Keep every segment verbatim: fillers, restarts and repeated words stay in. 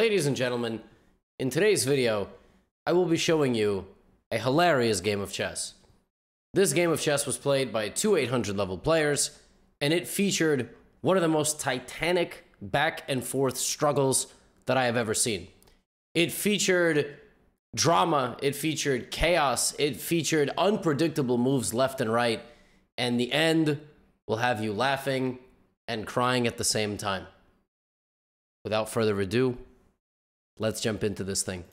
Ladies and gentlemen, in today's video, I will be showing you a hilarious game of chess. This game of chess was played by two eight hundred level players, and it featured one of the most titanic back and forth struggles that I have ever seen. It featured drama, it featured chaos, it featured unpredictable moves left and right, and the end will have you laughing and crying at the same time. Without further ado, let's jump into this thing.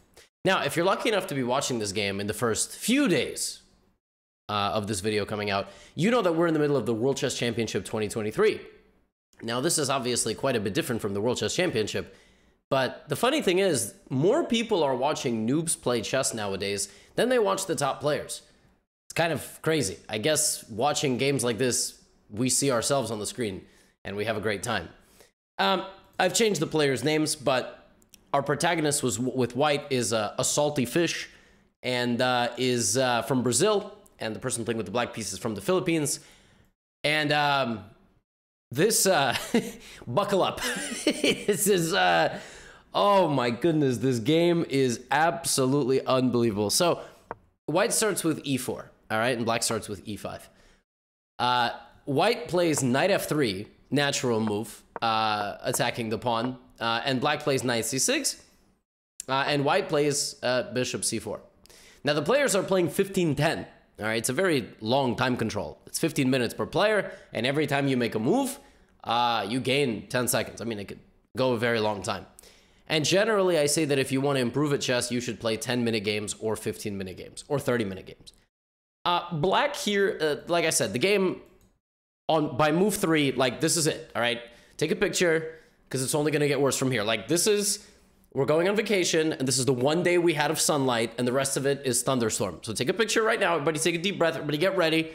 Now, if you're lucky enough to be watching this game in the first few days uh, of this video coming out, you know that we're in the middle of the World Chess Championship twenty twenty-three. Now, this is obviously quite a bit different from the World Chess Championship, but the funny thing is, more people are watching noobs play chess nowadays than they watch the top players. It's kind of crazy. I guess watching games like this, we see ourselves on the screen, and we have a great time. Um, I've changed the players' names, but our protagonist was with white is uh, a salty fish, and uh, is uh, from Brazil, and the person playing with the black piece is from the Philippines. And um, this, uh, buckle up. This is, uh, oh my goodness, this game is absolutely unbelievable. So white starts with e four, all right, and black starts with e five. Uh, white plays knight f three, natural move, uh, attacking the pawn, uh, and black plays knight c six, uh, and white plays uh, bishop c four. Now, the players are playing fifteen ten, all right? It's a very long time control. It's fifteen minutes per player, and every time you make a move, uh, you gain ten seconds. I mean, it could go a very long time. And generally, I say that if you want to improve at chess, you should play ten-minute games or fifteen-minute games or thirty-minute games. Uh, black here, uh, like I said, the game... On, by move three, like, this is it, all right? Take a picture, because it's only going to get worse from here. Like, this is, we're going on vacation, and this is the one day we had of sunlight, and the rest of it is thunderstorm. So take a picture right now. Everybody take a deep breath. Everybody get ready.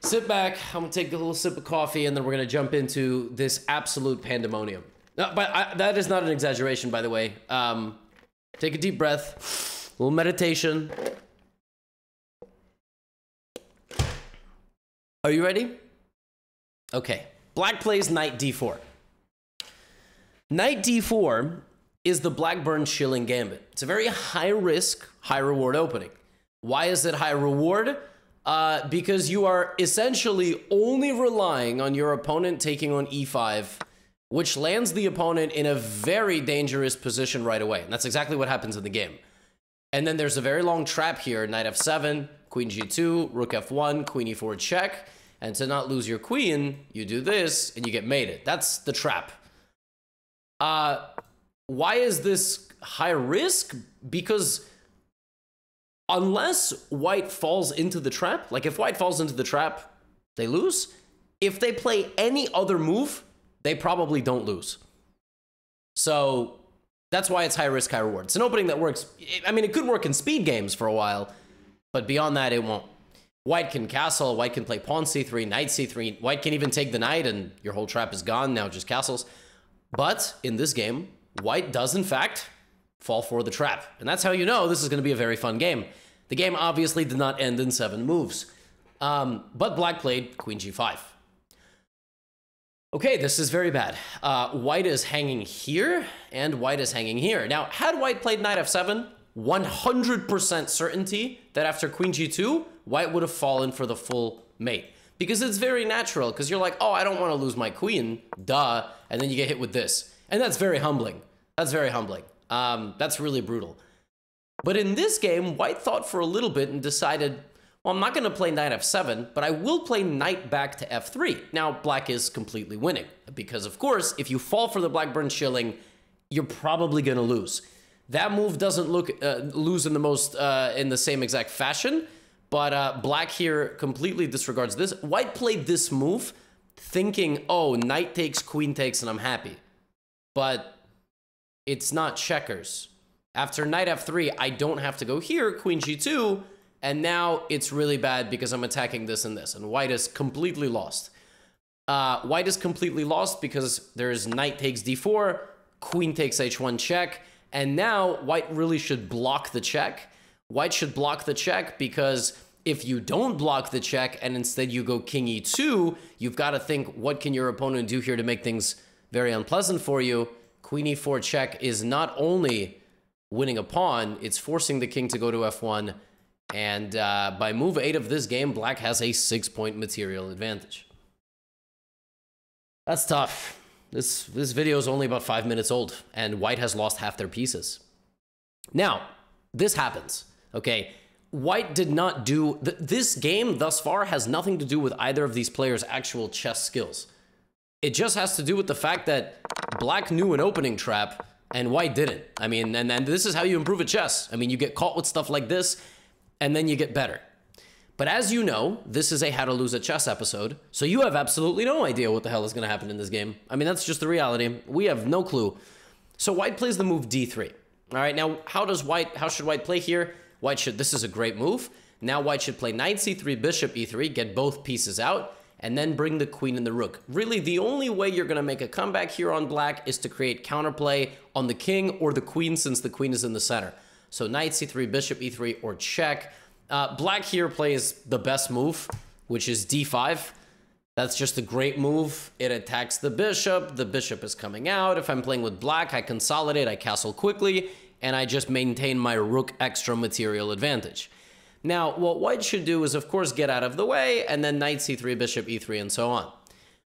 Sit back. I'm going to take a little sip of coffee, and then we're going to jump into this absolute pandemonium. No, but I, that is not an exaggeration, by the way. Um, take a deep breath. A little meditation. Are you ready? Okay, black plays knight d four. Knight d four is the Blackburne Schilling Gambit. It's a very high-risk, high-reward opening. Why is it high reward? Uh, because you are essentially only relying on your opponent taking on e five, which lands the opponent in a very dangerous position right away. And that's exactly what happens in the game. And then there's a very long trap here, knight f seven, queen g two, rook f one, queen e four check. And to not lose your queen, you do this, and you get mated. That's the trap. Uh, why is this high risk? Because unless white falls into the trap, like if white falls into the trap, they lose. If they play any other move, they probably don't lose. So that's why it's high risk, high reward. It's an opening that works. I mean, it could work in speed games for a while, but beyond that, it won't. White can castle, white can play pawn c three, knight c three, white can even take the knight and your whole trap is gone, now just castles. But in this game, white does in fact fall for the trap. And that's how you know this is going to be a very fun game. The game obviously did not end in seven moves. Um, but black played queen g five. Okay, this is very bad. Uh, white is hanging here, and white is hanging here. Now, had white played knight f seven, one hundred percent certainty that after queen g two, white would have fallen for the full mate. Because it's very natural, because you're like, oh, I don't want to lose my queen, duh, and then you get hit with this. And that's very humbling. That's very humbling. Um, that's really brutal. But in this game, white thought for a little bit and decided, well, I'm not going to play knight f seven, but I will play knight back to f three. Now, black is completely winning, because of course, if you fall for the Blackburne Schilling, you're probably going to lose. That move doesn't look uh, lose in the most uh, in the same exact fashion, but uh, black here completely disregards this. White played this move thinking, oh, knight takes, queen takes, and I'm happy. But it's not checkers. After knight f three, I don't have to go here, queen g two, and now it's really bad because I'm attacking this and this, and white is completely lost. Uh, white is completely lost because there's knight takes d four, queen takes h one check, and now white really should block the check. White should block the check because if you don't block the check and instead you go king e two, you've got to think, what can your opponent do here to make things very unpleasant for you? Queen e four check is not only winning a pawn, it's forcing the king to go to f one. And uh, by move eight of this game, black has a six-point material advantage. That's tough. This, this video is only about five minutes old, and white has lost half their pieces. Now, this happens, okay? White did not do... Th this game thus far has nothing to do with either of these players' actual chess skills. It just has to do with the fact that black knew an opening trap, and white didn't. I mean, and, and this is how you improve at chess. I mean, you get caught with stuff like this, and then you get better. But as you know, this is a How to Lose at Chess episode, so you have absolutely no idea what the hell is going to happen in this game. I mean, that's just the reality. We have no clue. So white plays the move d three. All right, now, how does white, how should white play here? White should, this is a great move. Now white should play knight c three, bishop e three, get both pieces out, and then bring the queen and the rook. Really, the only way you're going to make a comeback here on black is to create counterplay on the king or the queen, since the queen is in the center. So knight c three, bishop e three, or check. Uh, black here plays the best move, which is d five. That's just a great move. It attacks the bishop. The bishop is coming out. If I'm playing with black, I consolidate, I castle quickly, and I just maintain my rook extra material advantage. Now, what white should do is, of course, get out of the way, and then knight c three, bishop e three, and so on.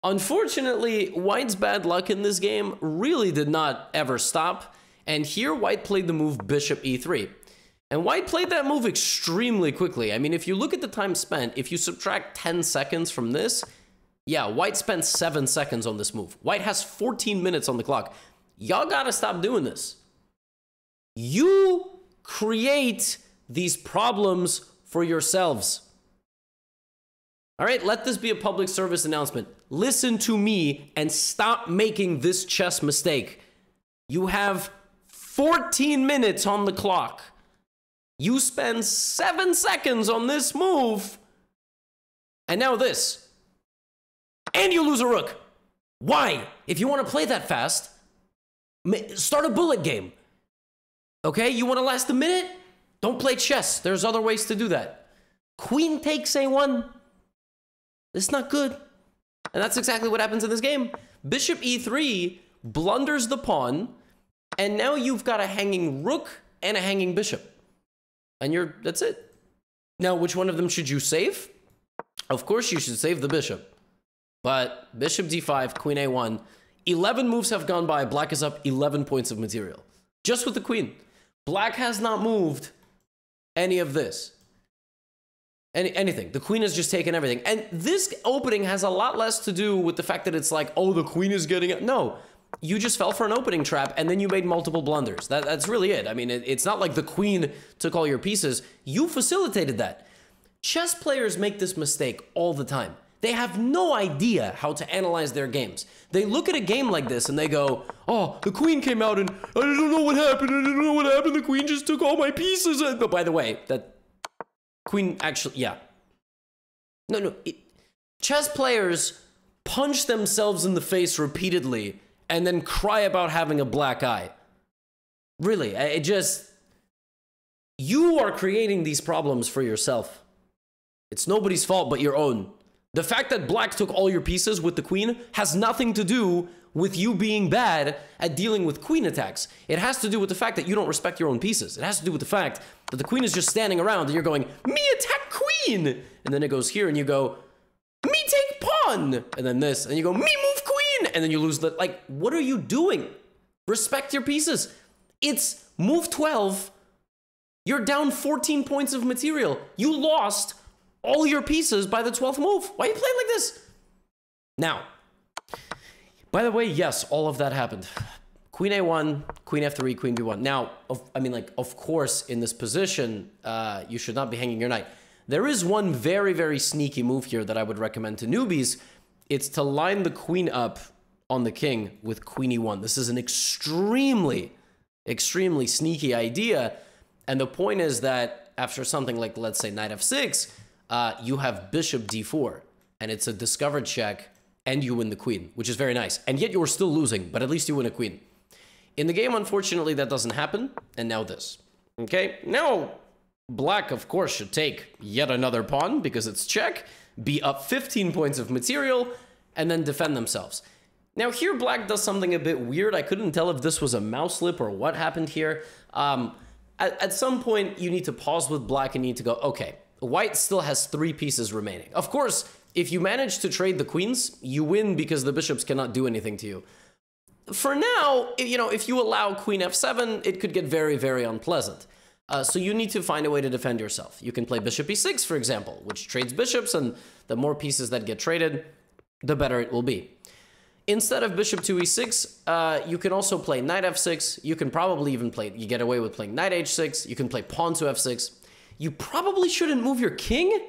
Unfortunately, white's bad luck in this game really did not ever stop. And here, white played the move bishop e three. And white played that move extremely quickly. I mean, if you look at the time spent, if you subtract ten seconds from this, yeah, white spent seven seconds on this move. White has fourteen minutes on the clock. Y'all gotta stop doing this. You create these problems for yourselves. All right, let this be a public service announcement. Listen to me and stop making this chess mistake. You have fourteen minutes on the clock. You spend seven seconds on this move. And now this. And you lose a rook. Why? If you want to play that fast, start a bullet game. Okay, you want to last a minute? Don't play chess. There's other ways to do that. Queen takes a one. It's not good. And that's exactly what happens in this game. Bishop e three blunders the pawn. And now you've got a hanging rook and a hanging bishop. And you're, that's it. Now, which one of them should you save? Of course, you should save the bishop. But bishop d five, queen a one. eleven moves have gone by. Black is up eleven points of material. Just with the queen. Black has not moved any of this. Any, anything. The queen has just taken everything. And this opening has a lot less to do with the fact that it's like, oh, the queen is getting it. No. You just fell for an opening trap, and then you made multiple blunders. That, that's really it. I mean, it, it's not like the queen took all your pieces. You facilitated that. Chess players make this mistake all the time. They have no idea how to analyze their games. They look at a game like this, and they go, oh, the queen came out, and I don't know what happened. I don't know what happened. The queen just took all my pieces. But by the way, that queen actually, yeah. No, no. It, chess players punch themselves in the face repeatedly and then cry about having a black eye. Really, it just... You are creating these problems for yourself. It's nobody's fault but your own. The fact that black took all your pieces with the queen has nothing to do with you being bad at dealing with queen attacks. It has to do with the fact that you don't respect your own pieces. It has to do with the fact that the queen is just standing around and you're going, me attack queen! And then it goes here and you go, me take pawn! And then this, and you go, me move! And then you lose the, like, what are you doing? Respect your pieces. It's move twelve. You're down fourteen points of material. You lost all your pieces by the twelfth move. Why are you playing like this? Now, by the way, yes, all of that happened. Queen a one, queen f three, queen b one. Now, of, I mean, like, of course, in this position, uh, you should not be hanging your knight. There is one very, very sneaky move here that I would recommend to newbies. It's to line the queen up on the king with queen e one. This is an extremely, extremely sneaky idea. And the point is that after something like, let's say, knight f six, uh, you have bishop d four. And it's a discovered check, and you win the queen, which is very nice. And yet you're still losing, but at least you win a queen. In the game, unfortunately, that doesn't happen. And now this. Okay, now black, of course, should take yet another pawn because it's check, be up fifteen points of material, and then defend themselves. Now here black does something a bit weird. I couldn't tell if this was a mouse slip or what happened here. Um, at, at some point, you need to pause with black and you need to go, okay, white still has three pieces remaining. Of course, if you manage to trade the queens, you win because the bishops cannot do anything to you. For now, you know, if you allow queen f seven, it could get very, very unpleasant. Uh, so you need to find a way to defend yourself. You can play bishop e six, for example, which trades bishops, and the more pieces that get traded, the better it will be. Instead of bishop to e six, uh, you can also play knight f six. You can probably even play, you get away with playing knight h six. You can play pawn to f six. You probably shouldn't move your king.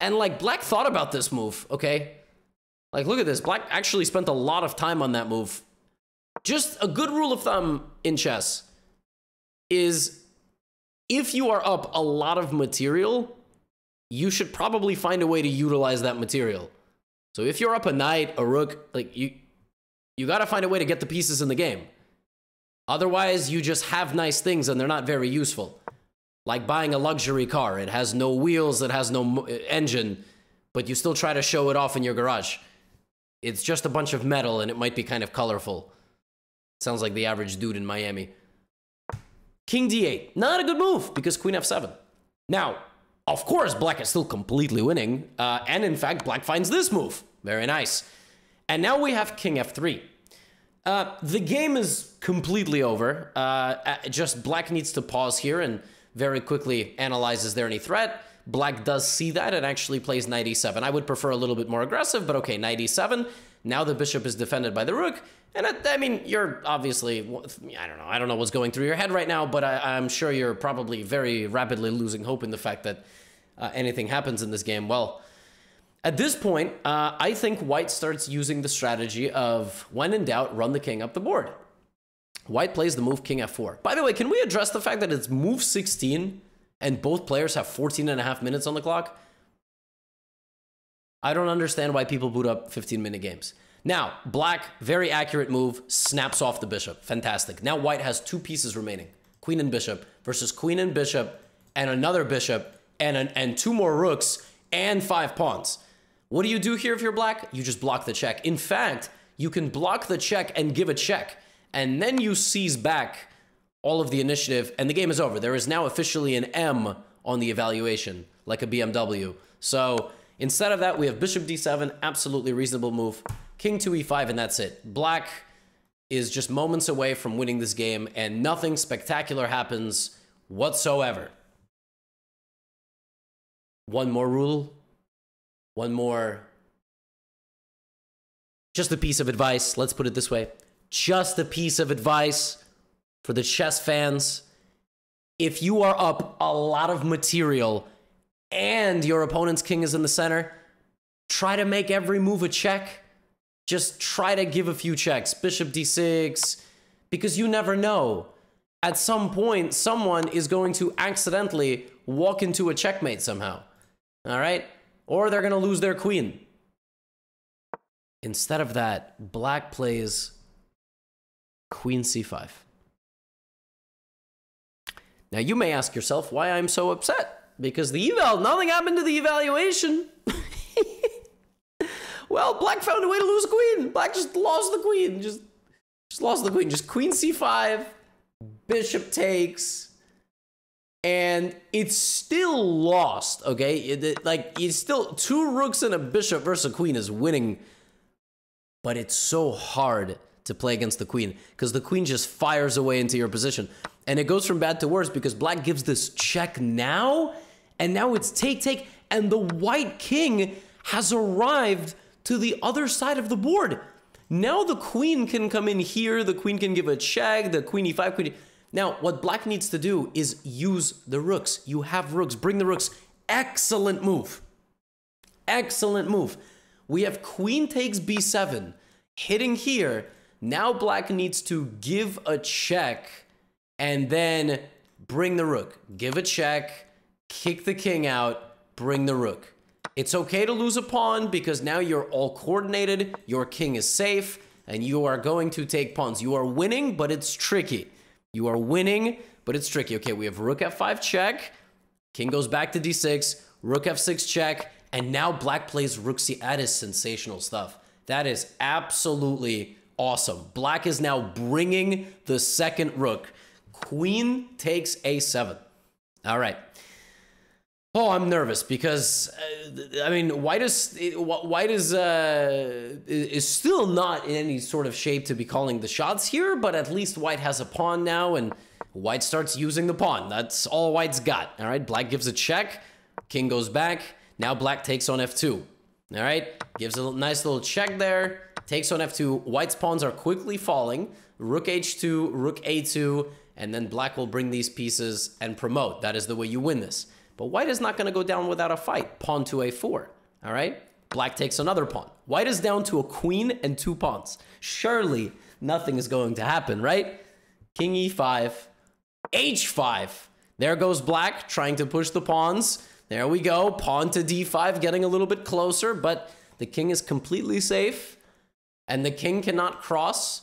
And like, black thought about this move, okay? Like, look at this. Black actually spent a lot of time on that move. Just a good rule of thumb in chess is if you are up a lot of material, you should probably find a way to utilize that material. So if you're up a knight, a rook, like you, you got to find a way to get the pieces in the game. Otherwise, you just have nice things and they're not very useful. Like buying a luxury car. It has no wheels, it has no engine, but you still try to show it off in your garage. It's just a bunch of metal and it might be kind of colorful. Sounds like the average dude in Miami. King d eight. Not a good move because queen f seven. Now, of course, black is still completely winning. Uh, and in fact, black finds this move. Very nice. And now we have king f three. Uh, the game is completely over. Uh, just black needs to pause here and very quickly analyze, is there any threat? Black does see that and actually plays knight e seven. I would prefer a little bit more aggressive, but okay, knight e seven. Now the bishop is defended by the rook. And I, I mean, you're obviously, I don't know, I don't know what's going through your head right now, but I, I'm sure you're probably very rapidly losing hope in the fact that uh, anything happens in this game. Well, at this point, uh, I think white starts using the strategy of, when in doubt, run the king up the board. White plays the move king f four. By the way, can we address the fact that it's move sixteen and both players have fourteen and a half minutes on the clock? I don't understand why people boot up fifteen minute games. Now, black, very accurate move, snaps off the bishop. Fantastic. Now white has two pieces remaining. Queen and bishop versus queen and bishop and another bishop and, an, and two more rooks and five pawns. What do you do here if you're black? You just block the check. In fact, you can block the check and give a check. And then you seize back all of the initiative, and the game is over. There is now officially an M on the evaluation, like a B M W. So instead of that, we have bishop d seven, absolutely reasonable move, king to e five, and that's it. Black is just moments away from winning this game, and nothing spectacular happens whatsoever. One more rule, one more... Just a piece of advice, let's put it this way. Just a piece of advice for the chess fans. If you are up a lot of material and your opponent's king is in the center, try to make every move a check. Just try to give a few checks. Bishop d six, because you never know. At some point, someone is going to accidentally walk into a checkmate somehow. All right? Or they're going to lose their queen. Instead of that, black plays queen c five. Now you may ask yourself why I'm so upset, because the eval, nothing happened to the evaluation. Well, black found a way to lose a queen. Black just lost the queen. Just, just lost the queen. Just queen c five, bishop takes, and it's still lost, okay? It, it, like, it's still two rooks and a bishop versus a queen is winning, but it's so hard to play against the queen, because the queen just fires away into your position. And it goes from bad to worse, because black gives this check now, and now it's take, take, and the white king has arrived to the other side of the board. Now the queen can come in here, the queen can give a check, the queen e five, queen e five. Now, what black needs to do is use the rooks. You have rooks, bring the rooks. Excellent move. Excellent move. We have queen takes b seven, hitting here. Now black needs to give a check and then bring the rook. Give a check, kick the king out, bring the rook. It's okay to lose a pawn because now you're all coordinated, your king is safe, and you are going to take pawns. You are winning, but it's tricky. You are winning, but it's tricky. Okay, we have rook f five check, king goes back to d six, rook f six check, and now black plays rook c. That is sensational stuff. That is absolutely awesome. Black is now bringing the second rook. Queen takes a seven. All right. Oh, I'm nervous because, uh, I mean, white is, white is, uh, is still not in any sort of shape to be calling the shots here, but at least white has a pawn now, and white starts using the pawn. That's all white's got. All right, black gives a check. King goes back. Now black takes on f two. All right, gives a nice little check there. Takes on f two. White's pawns are quickly falling. Rook h two, rook a two, and then black will bring these pieces and promote. That is the way you win this. But white is not going to go down without a fight. Pawn to a four, all right? Black takes another pawn. White is down to a queen and two pawns. Surely nothing is going to happen, right? King e five, h five. There goes black trying to push the pawns. There we go. Pawn to d five, getting a little bit closer, but the king is completely safe, and the king cannot cross.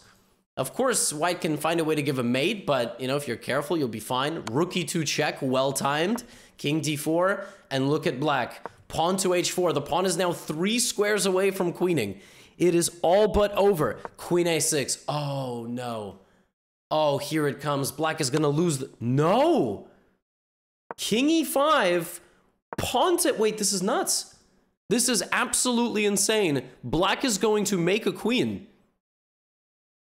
Of course, white can find a way to give a mate, but, you know, if you're careful, you'll be fine. Rook e two check, well-timed. King d four, and look at black. Pawn to h four. The pawn is now three squares away from queening. It is all but over. Queen a six. Oh, no. Oh, here it comes. Black is going to lose. The no! King e five. Pawn to... Wait, this is nuts. This is absolutely insane. Black is going to make a queen.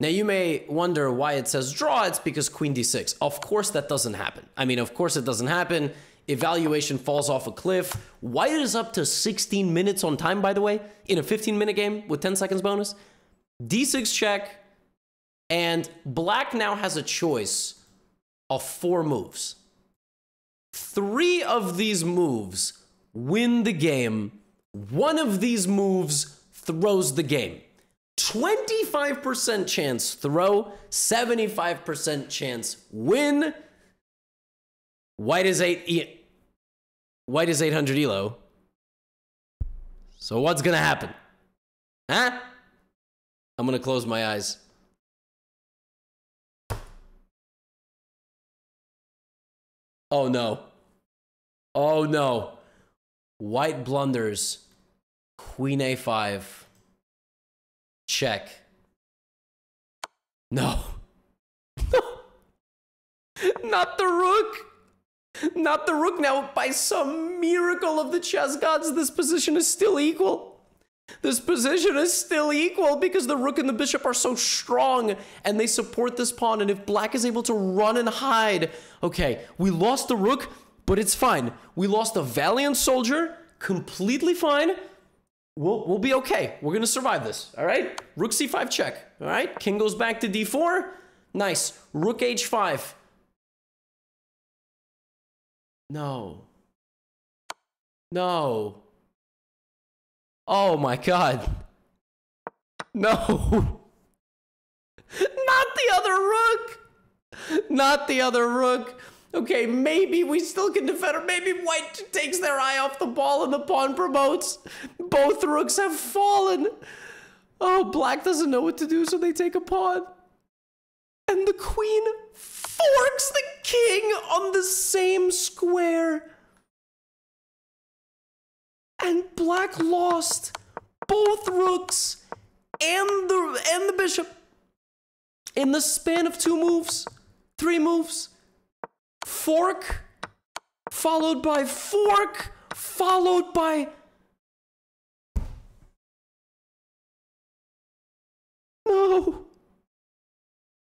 Now, you may wonder why it says draw. It's because queen d six. Of course that doesn't happen. I mean, of course it doesn't happen. Evaluation falls off a cliff. White is up to sixteen minutes on time, by the way, in a fifteen minute game with ten seconds bonus. d six check. And black now has a choice of four moves. Three of these moves win the game. One of these moves throws the game. twenty-five percent chance throw, seventy-five percent chance win. White is eight. White is eight hundred elo. So what's gonna happen? Huh? I'm gonna close my eyes. Oh no. Oh no. White blunders. Queen a five. Check. No. No. Not the rook. Not the rook. Now, by some miracle of the chess gods, this position is still equal. This position is still equal because the rook and the bishop are so strong and they support this pawn. And if black is able to run and hide, okay, we lost the rook, but it's fine. We lost a valiant soldier, completely fine. We'll, we'll be okay. We're going to survive this, all right? Rook c five check, all right? King goes back to d four. Nice. Rook h five. No. No. Oh my god. No. Not the other rook. Not the other rook. Okay, maybe we still can defend, or maybe white takes their eye off the ball and the pawn promotes. Both rooks have fallen. Oh, black doesn't know what to do, so they take a pawn. And the queen forks the king on the same square. And black lost both rooks and the and the bishop in the span of two moves, three moves. Fork, followed by fork, followed by... No.